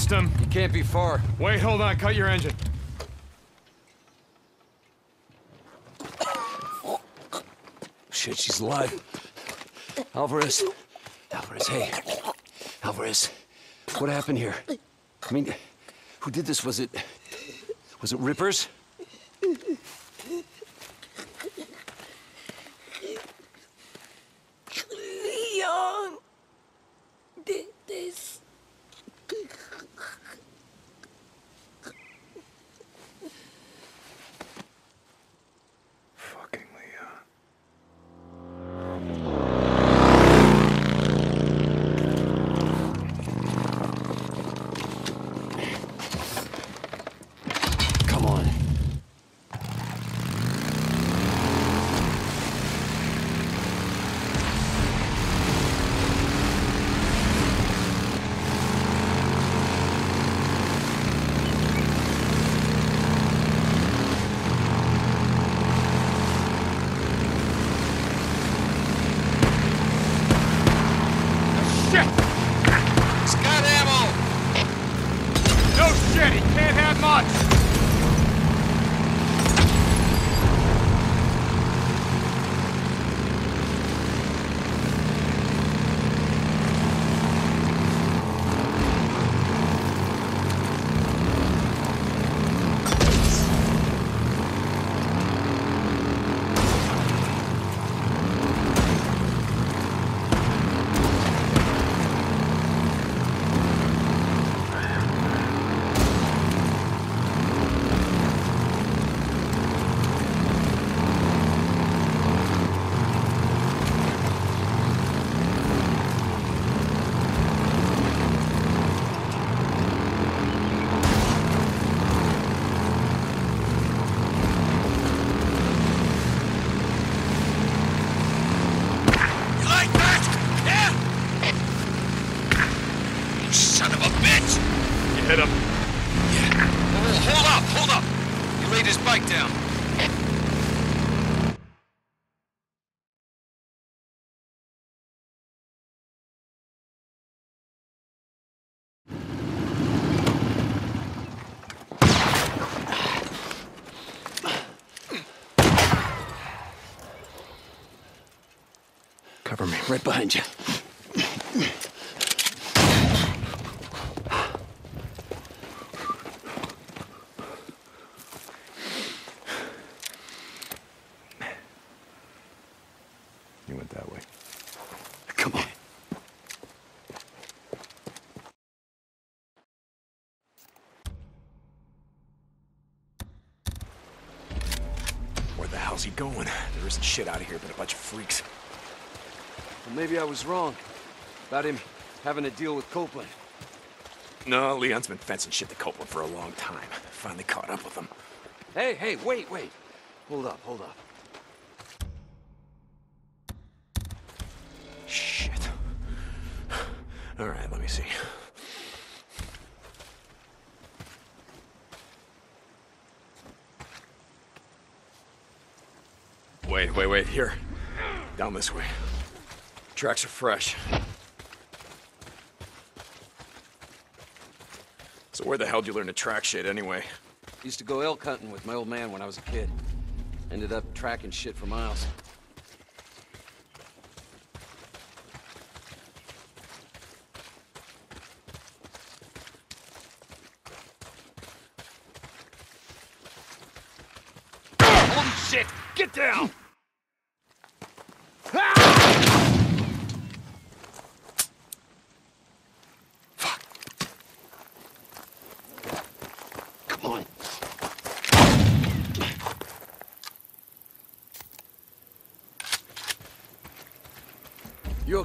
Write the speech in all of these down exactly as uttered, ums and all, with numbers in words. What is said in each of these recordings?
lost him. He can't be far. Wait, hold on. Cut your engine. Shit, she's alive. Alvarez. Alvarez, hey. Alvarez, what happened here? I mean, who did this? Was it... was it Rippers? Leon did this. Fucking Leon. Come on. Right behind you. You went that way. Come on. Where the hell's he going? There isn't shit out of here but a bunch of freaks. Well, maybe I was wrong about him having a deal with Copeland. No, Leon's been fencing shit to Copeland for a long time. Finally caught up with him. Hey, hey, wait, wait. Hold up, hold up. Shit. All right, let me see. Wait, wait, wait, here. Down this way. Tracks are fresh. So where the hell did you learn to track shit anyway? Used to go elk hunting with my old man when I was a kid. Ended up tracking shit for miles. Holy shit! Get down!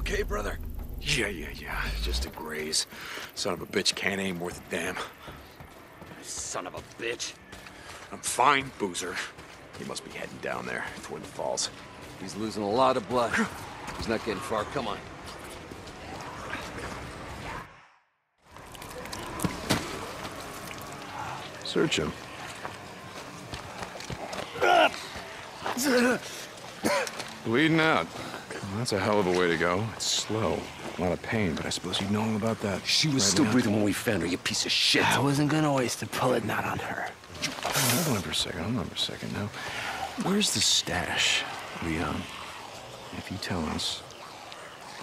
Okay, brother? Yeah, yeah, yeah. Just a graze. Son of a bitch can't aim worth a damn. Son of a bitch. I'm fine, Boozer. He must be heading down there, toward the falls. He's losing a lot of blood. He's not getting far. Come on. Search him. Bleeding out. That's a hell of a way to go. It's slow. A lot of pain, but I suppose you'd know all about that. She was right still breathing when we found her, you piece of shit. I wasn't gonna waste the bullet, not on her. Hold on for a second, hold on for a second now. Where's the stash, Leon? If you tell us,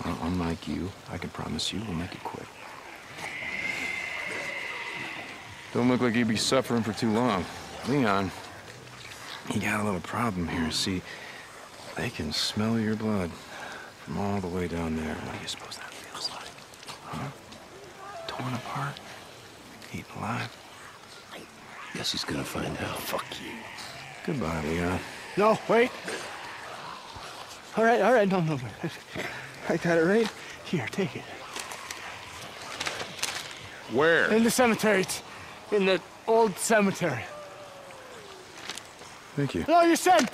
well, unlike you, I can promise you we'll make it quick. Don't look like you'd be suffering for too long. Leon, you got a little problem here. See, they can smell your blood from all the way down there. What do you suppose that feels like? Huh? Torn apart? Eaten alive? Guess he's gonna find out. Fuck you. Goodbye, Leon. No, wait. All right, all right, no, no, no. I got it right. Here, take it. Where? In the cemetery. It's in the old cemetery. Thank you. No, you said.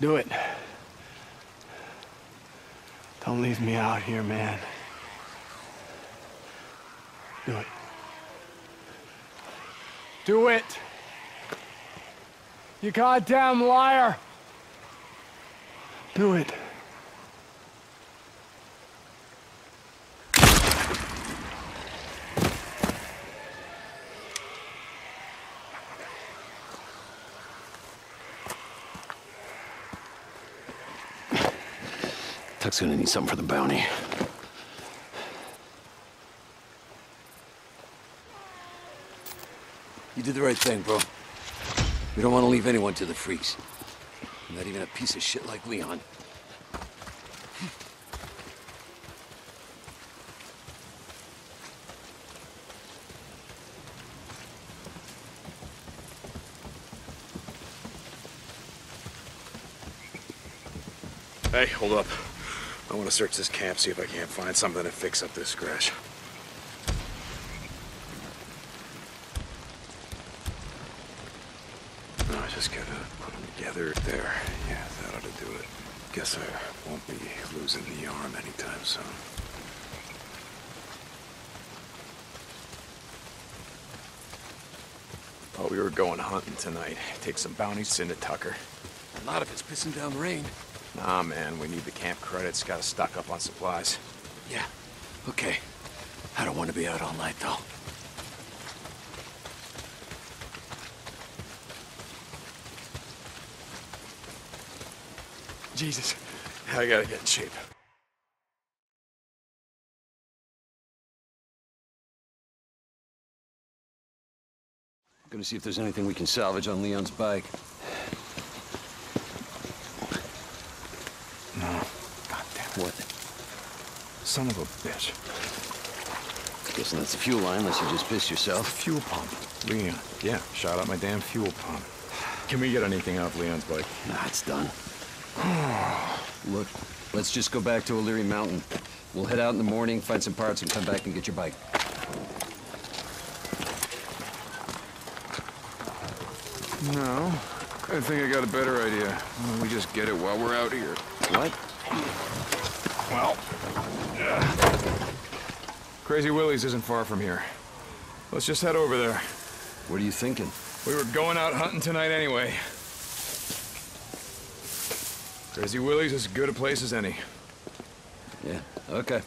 Do it. Don't leave me out here, man. Do it. Do it. You goddamn liar. Do it. Tuck's gonna need something for the bounty. You did the right thing, bro. We don't want to leave anyone to the freaks. Not even a piece of shit like Leon. Hey, hold up. I want to search this camp, see if I can't find something to fix up this scratch. Just gotta put them together there. Yeah, that ought to do it. Guess I won't be losing the arm anytime soon. Oh, we were going hunting tonight. Take some bounties, send to Tucker. A lot of it's pissing down rain. Nah, man, we need the camp credits. Gotta stock up on supplies. Yeah, okay. I don't want to be out all night, though. Jesus, I gotta get in shape. I'm gonna see if there's anything we can salvage on Leon's bike. No. God damn. What? Son of a bitch. I'm guessing that's the fuel line, unless you just pissed yourself. Fuel pump. Leon. Yeah, shot out my damn fuel pump. Can we get anything off Leon's bike? Nah, it's done. Look, let's just go back to O'Leary Mountain. We'll head out in the morning, find some parts, and come back and get your bike. No, I think I got a better idea. Why don't we just get it while we're out here? What? Well, uh, Crazy Willie's isn't far from here. Let's just head over there. What are you thinking? We were going out hunting tonight anyway. Crazy Willie's is as good a place as any. Yeah, okay.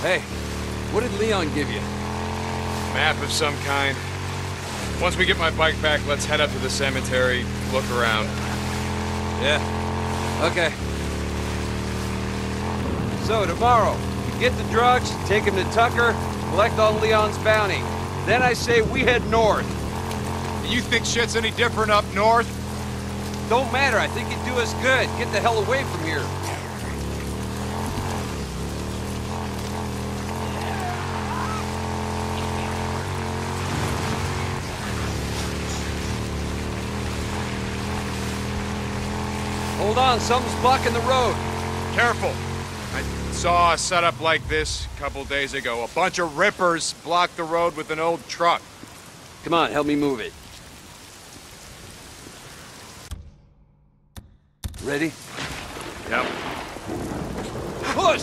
Hey, what did Leon give you? Map of some kind. Once we get my bike back, let's head up to the cemetery, look around. Yeah, okay. So tomorrow, get the drugs, take him to Tucker, collect all Leon's bounty. Then I say we head north. You think shit's any different up north? Don't matter, I think it'd do us good. Get the hell away from here. Hold on, something's blocking the road. Careful. Saw a setup like this a couple days ago. A bunch of rippers blocked the road with an old truck. Come on, help me move it. Ready? Yep. Push!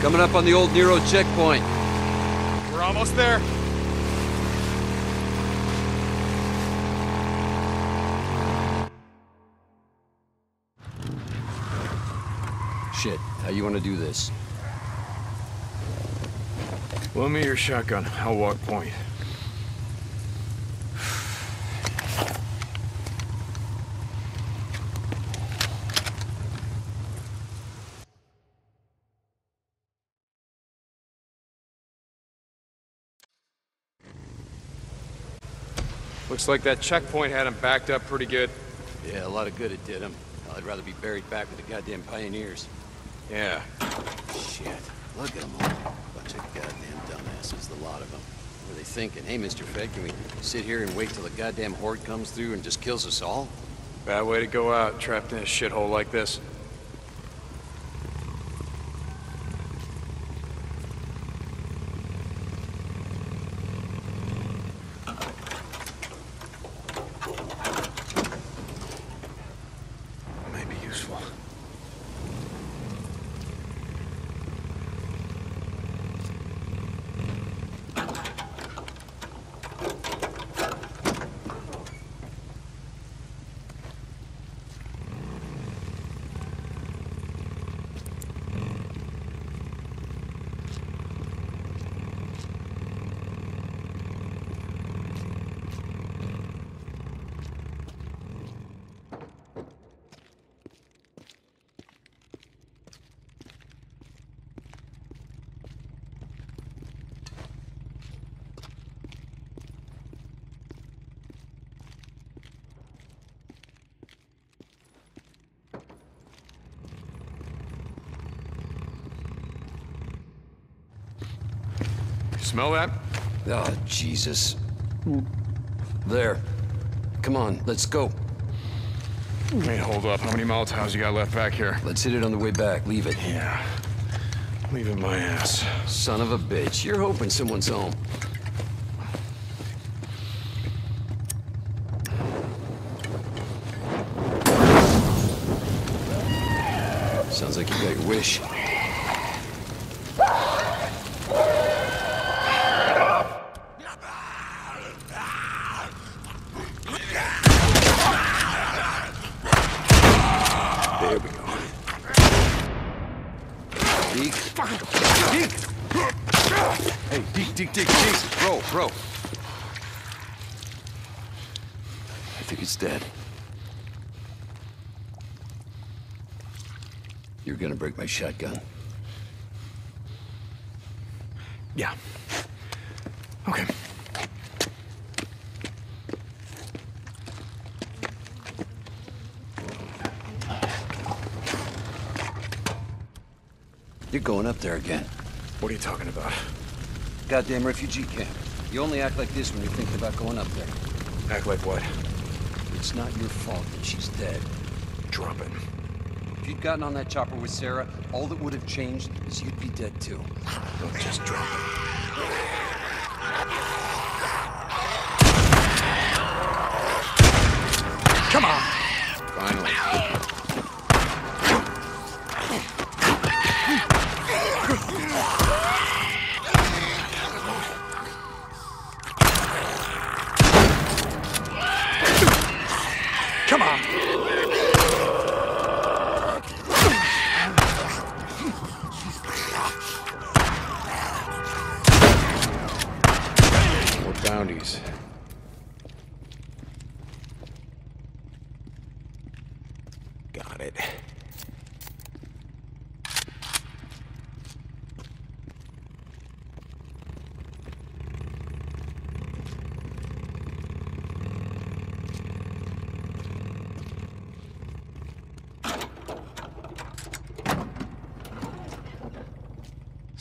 Coming up on the old Nero checkpoint. We're almost there. Shit, how you want to do this? Lend me your shotgun. I'll walk point. Looks like that checkpoint had him backed up pretty good. Yeah, a lot of good it did him. I'd rather be buried back with the goddamn pioneers. Yeah. Shit. Look at them all. Bunch of goddamn dumbasses, the lot of them. What are they thinking? Hey, Mister Fed, can we sit here and wait till the goddamn horde comes through and just kills us all? Bad way to go out, trapped in a shithole like this. Smell that? Oh, Jesus. There. Come on, let's go. Hey, hold up. How many Molotovs you got left back here? Let's hit it on the way back. Leave it. Yeah. Leaving my ass. Son of a bitch. You're hoping someone's home. Sounds like you got your wish. Dead. You're gonna break my shotgun. Yeah. Okay. You're going up there again. What are you talking about? Goddamn refugee camp. You only act like this when you're thinking about going up there. Act like what? It's not your fault that she's dead. Drop it. If you'd gotten on that chopper with Sarah, all that would have changed is you'd be dead too. Don't just drop it. Come on! Finally.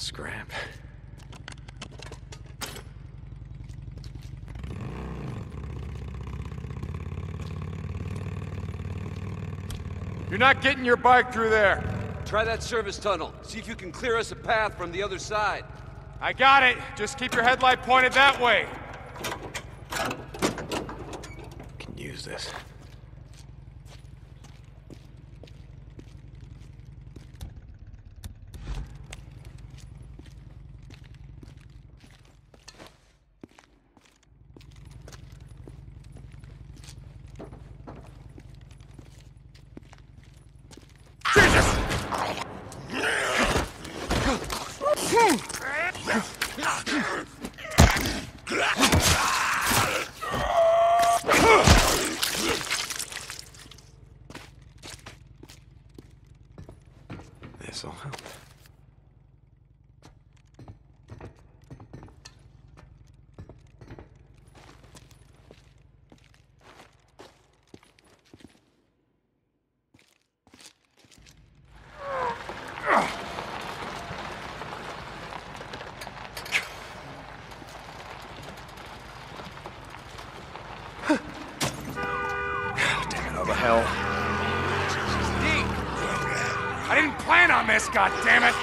scrap. You're not getting your bike through there. Try that service tunnel. See if you can clear us a path from the other side. I got it. Just keep your headlight pointed that way. Can use this. God damn it!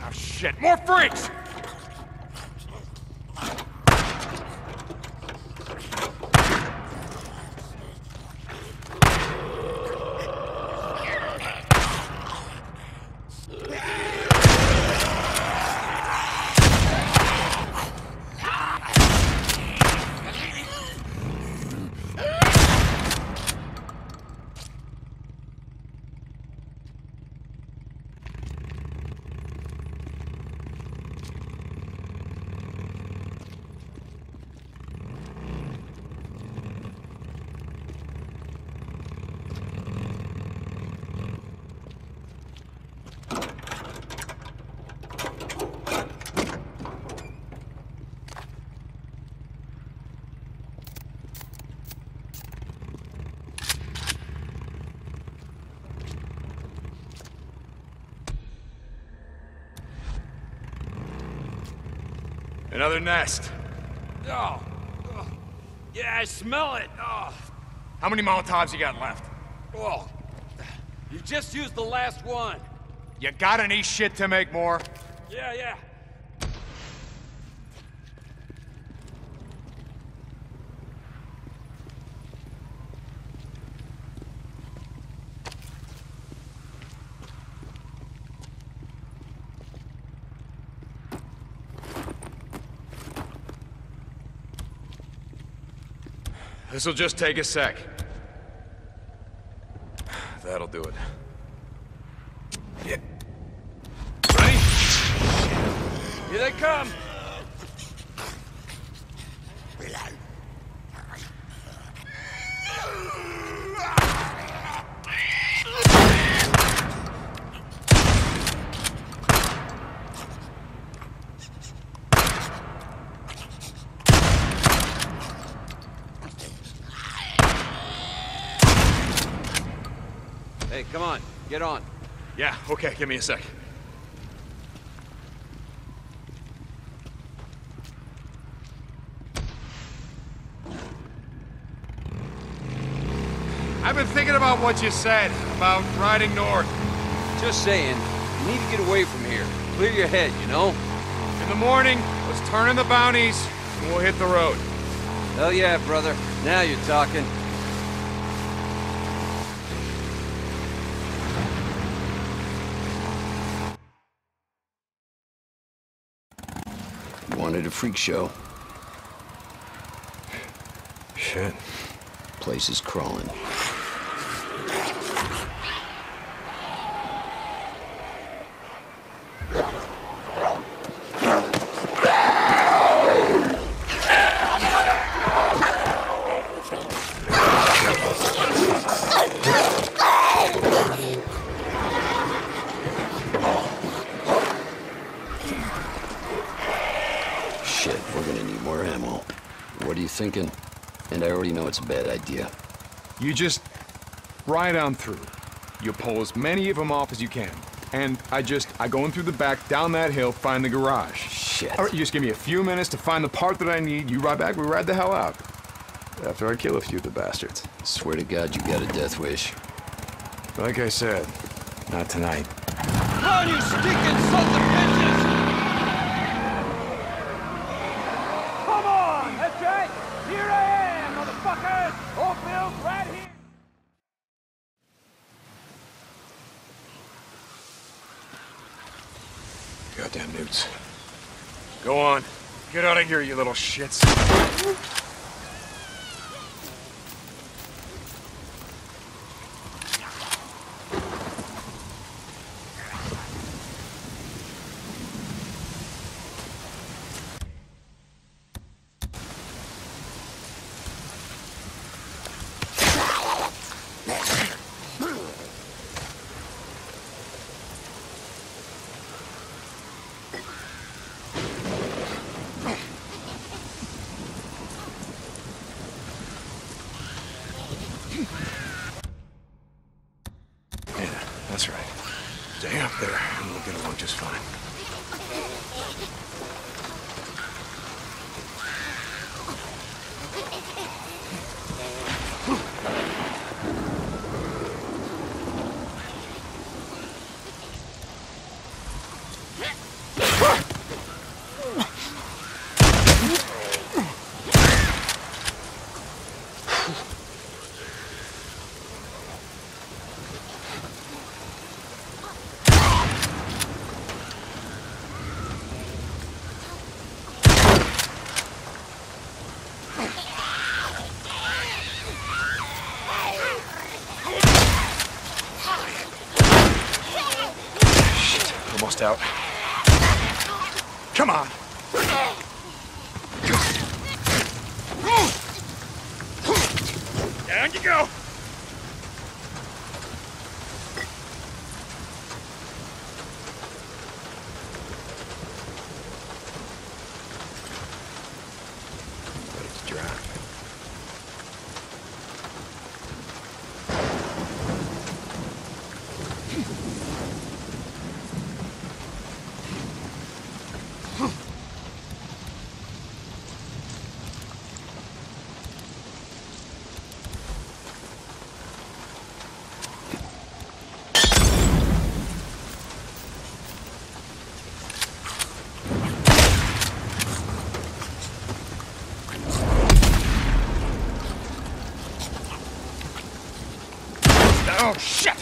Oh, shit, more freaks! Another nest. Oh. Oh. Yeah, I smell it. Oh. How many Molotovs you got left? Oh. You just used the last one. You got any shit to make more? Yeah, yeah. This'll just take a sec. That'll do it. Yeah. Ready? Here they come! Come on, get on. Yeah, okay, give me a sec. thinking about what you said about riding north. Just saying, you need to get away from here. Clear your head, you know? In the morning, let's turn in the bounties, and we'll hit the road. Hell yeah, brother. Now you're talking. Wanted a freak show. Shit. Place is crawling. Thinking, and I already know it's a bad idea. You just ride on through. You pull as many of them off as you can. And I just, I go in through the back, down that hill, find the garage. Shit. All right, you just give me a few minutes to find the part that I need. You ride back, we ride the hell out. After I kill a few of the bastards. I swear to God, you got a death wish. Like I said, not tonight. Run, you stinking son of a bitches! Goddamn newts. Go on. Get out of here, you little shits. Out. Come on! Down you go! But it's dry. Oh, shit!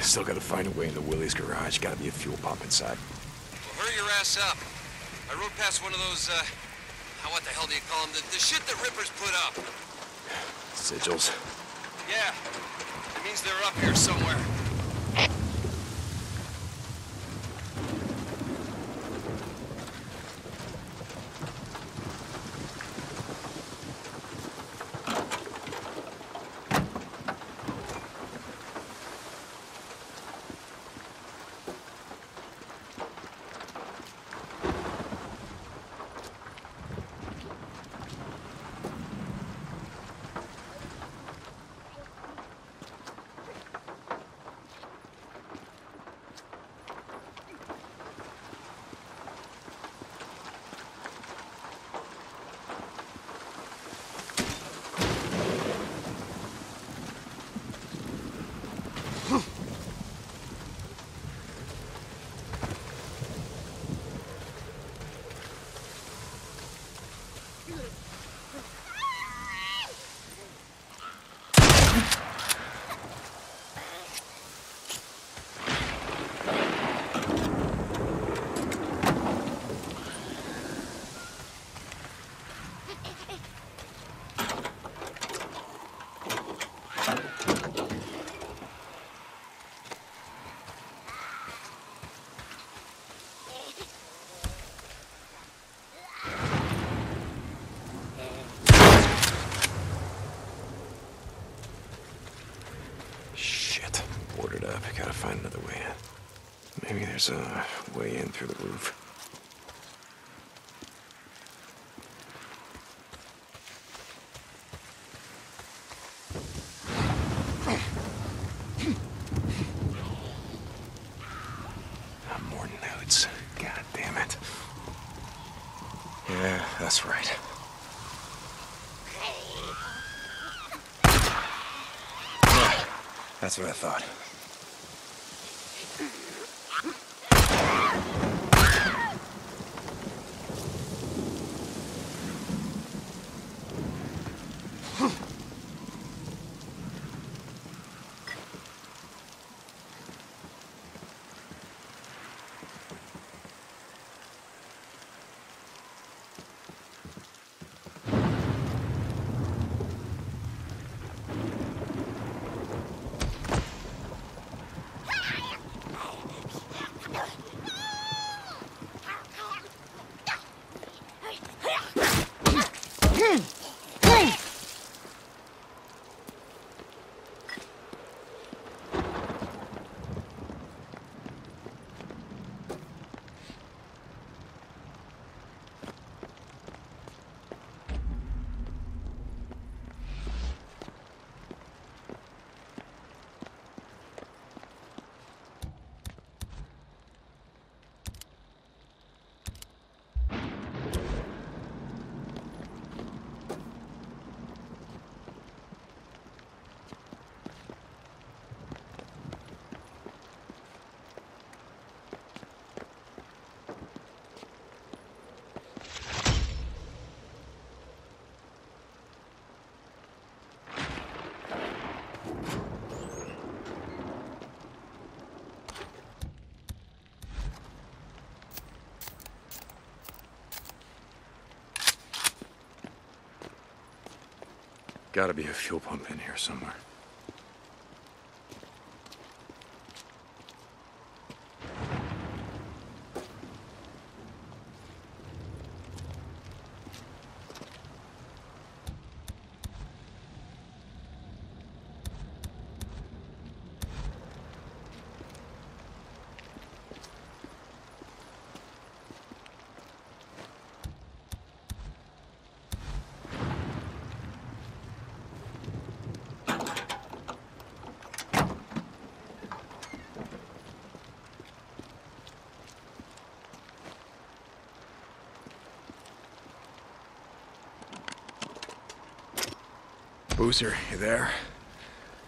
Still gotta find a way in the Willie's garage. Gotta be a fuel pump inside. Well, hurry your ass up. I rode past one of those, uh, what the hell do you call them? The, the shit that Rippers put up. Sigils. Yeah. It means they're up here somewhere. There's a way in through the roof. More notes. God damn it. Yeah, that's right. Yeah, that's what I thought. Gotta be a fuel pump in here somewhere. Boozer, you there?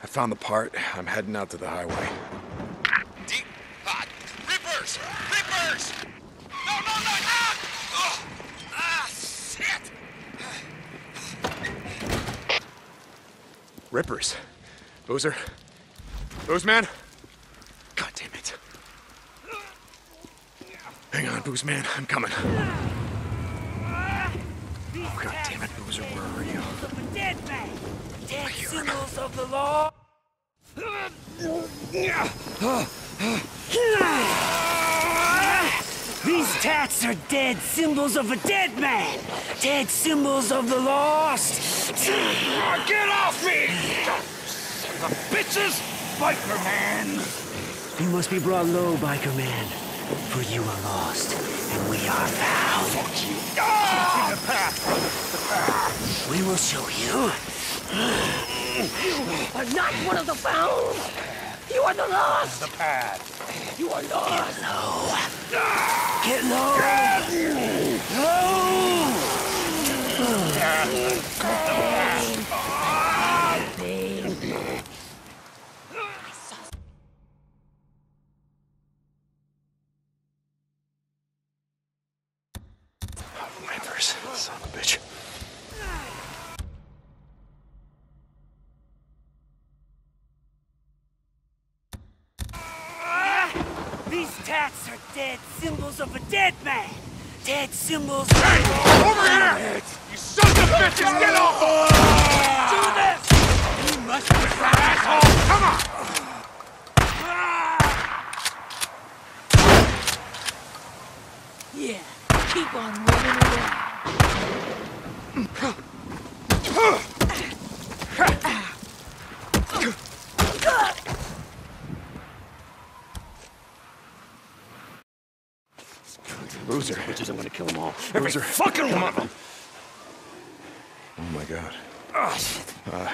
I found the part. I'm heading out to the highway. Deep pot. Rippers! Rippers! No, no, no! Ah! Oh! Ah, shit! Rippers. Boozer. Booze man? God damn it. Hang on, Booze man. I'm coming. Oh, God damn it, Boozer. Where are you? Dead man! Dead symbols of the law! These tats are dead symbols of a dead man! Dead symbols of the lost! Get off me! The bitches! Biker man! You must be brought low, Biker man. For you are lost, and we are found. Fuck you! Ah! The path. We will show you. You are not one of the found. You are the lost. The path. You are lost. Get low. Ah! Get low. Ah! Low. Ah! Ah! Ah! Son of a bitch. These tats are dead symbols of a dead man. Dead symbols. Hey, over here! You sons of bitches, get off! Do this! You must be right, asshole. Come on! Keep on moving away. Boozer. Bitches, I'm gonna kill them all. Boozer. Every fucking one of them. Oh my god. Oh, shit. Uh,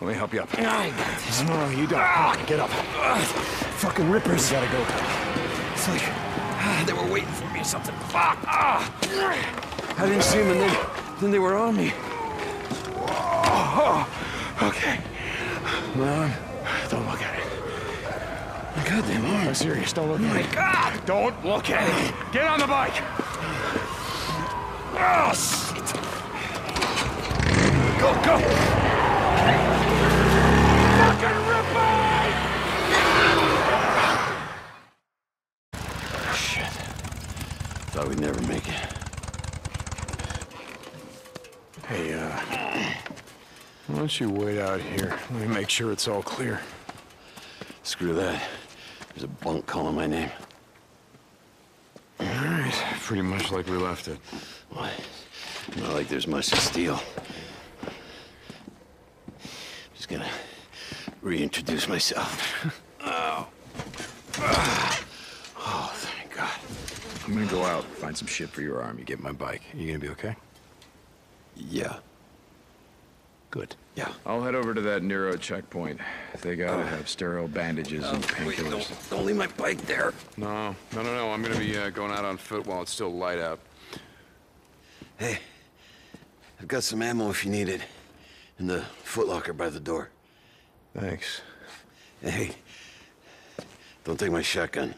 let me help you up. No, I got this. No, no, you don't. Ah. Come on, get up. Uh, fucking Rippers. You gotta go. It's like... They were waiting for me or something. Fuck! Ah. I didn't see them, and then, then they were on me. Whoa. Okay. Leon, don't look at it. My God, they are. I'm serious. Don't look oh at it. My God! Don't look at it. Get on the bike. Oh shit! Go, go! Fucking Ripper! Thought we'd never make it. Hey, uh... why don't you wait out here? Let me make sure it's all clear. Screw that. There's a bunk calling my name. All right. Pretty much like we left it. Well, not like there's much to steal. Just gonna reintroduce myself. Oh. Oh, thank God. I'm gonna go out, find some shit for your arm. You get my bike. You gonna be okay? Yeah. Good. Yeah. I'll head over to that Nero checkpoint. They gotta uh, have sterile bandages uh, and painkillers. Don't, don't leave my bike there. No, no, no, no. I'm gonna be uh, going out on foot while it's still light out. Hey, I've got some ammo if you need it, in the footlocker by the door. Thanks. Hey, don't take my shotgun.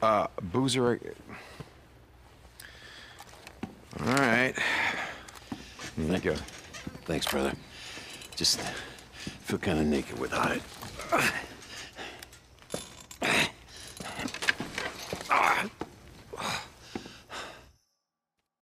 Uh, Boozer... All right. Thank you. Thanks, brother. Just feel kind of naked without it.